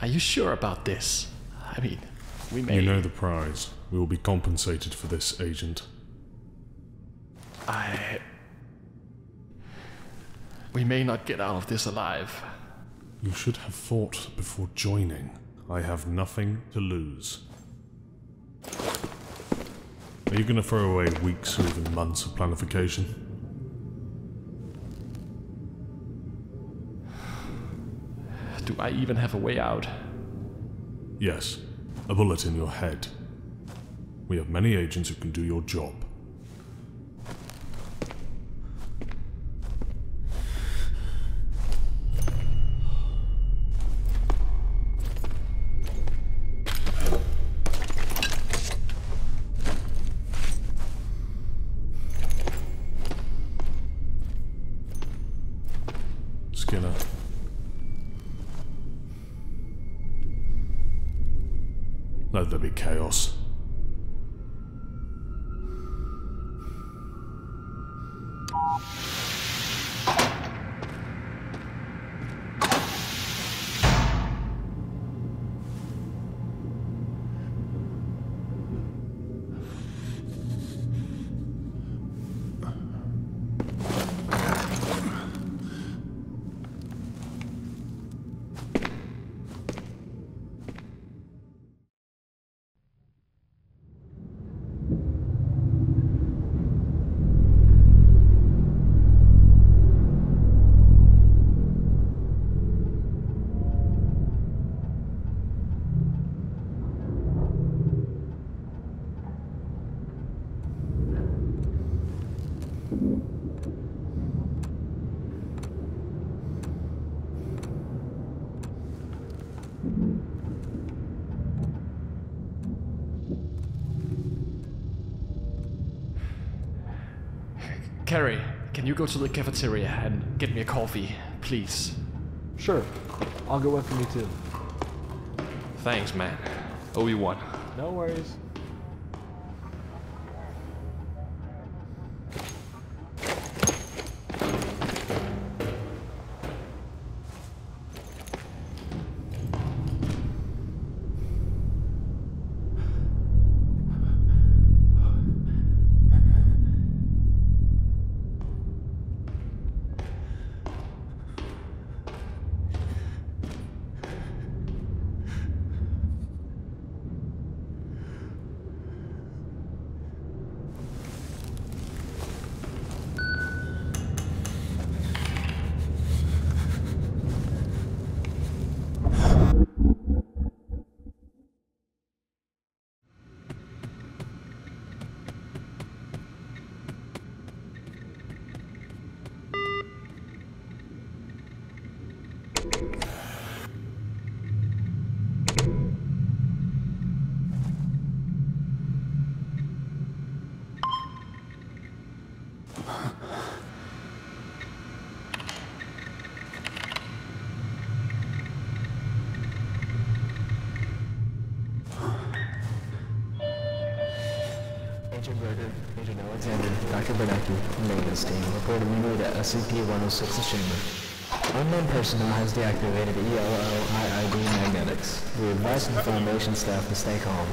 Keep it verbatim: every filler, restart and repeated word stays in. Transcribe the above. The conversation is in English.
Are you sure about this? I mean, we may... You know the prize. We will be compensated for this, Agent. I... We may not get out of this alive. You should have fought before joining. I have nothing to lose. Are you going to throw away weeks or even months of planification? Do I even have a way out? Yes, a bullet in your head. We have many agents who can do your job. Let there be chaos. Carrie, can you go to the cafeteria and get me a coffee, please? Sure. I'll go after you too. Thanks, man. Obi-Wan. No worries. Major Berger, Major Alexander, Doctor Bernanke, and Magnus team report immediately to S C P one oh six's chamber. Unknown personnel has deactivated E L O I I D magnetics. We advise the Foundation staff to stay calm.